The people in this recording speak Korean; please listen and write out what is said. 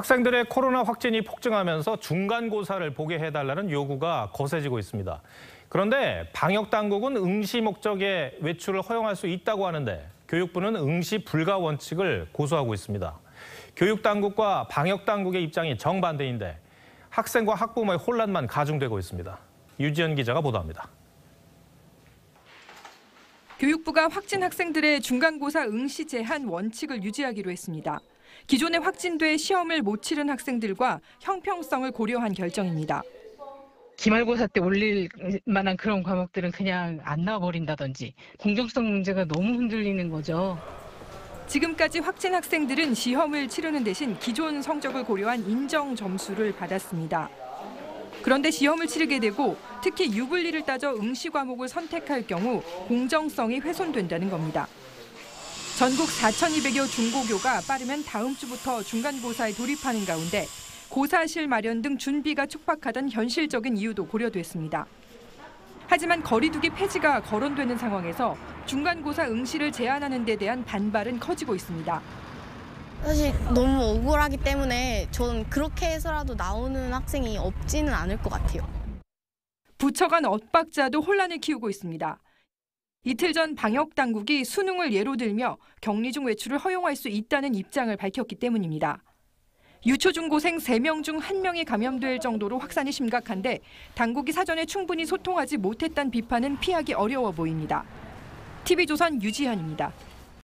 학생들의 코로나 확진이 폭증하면서 중간고사를 보게 해달라는 요구가 거세지고 있습니다. 그런데 방역당국은 응시 목적의 외출을 허용할 수 있다고 하는데 교육부는 응시 불가 원칙을 고수하고 있습니다. 교육당국과 방역당국의 입장이 정반대인데 학생과 학부모의 혼란만 가중되고 있습니다. 유지연 기자가 보도합니다. 교육부가 확진 학생들의 중간고사 응시 제한 원칙을 유지하기로 했습니다. 기존에 확진돼 시험을 못 치른 학생들과 형평성을 고려한 결정입니다. 기말고사 때 올릴 만한 그런 과목들은 그냥 안 나와버린다든지 공정성 문제가 너무 흔들리는 거죠. 지금까지 확진 학생들은 시험을 치르는 대신 기존 성적을 고려한 인정 점수를 받았습니다. 그런데 시험을 치르게 되고 특히 유불리를 따져 응시 과목을 선택할 경우 공정성이 훼손된다는 겁니다. 전국 4,200여 중고교가 빠르면 다음 주부터 중간고사에 돌입하는 가운데 고사실 마련 등 준비가 촉박하던 현실적인 이유도 고려됐습니다. 하지만 거리두기 폐지가 거론되는 상황에서 중간고사 응시를 제한하는 데 대한 반발은 커지고 있습니다. 사실 너무 억울하기 때문에 저는 그렇게 해서라도 나오는 학생이 없지는 않을 것 같아요. 부처 간 엇박자도 혼란을 키우고 있습니다. 이틀 전 방역당국이 수능을 예로 들며 격리 중 외출을 허용할 수 있다는 입장을 밝혔기 때문입니다. 유초중고생 3명 중 1명이 감염될 정도로 확산이 심각한데 당국이 사전에 충분히 소통하지 못했다는 비판은 피하기 어려워 보입니다. TV조선 유지현입니다.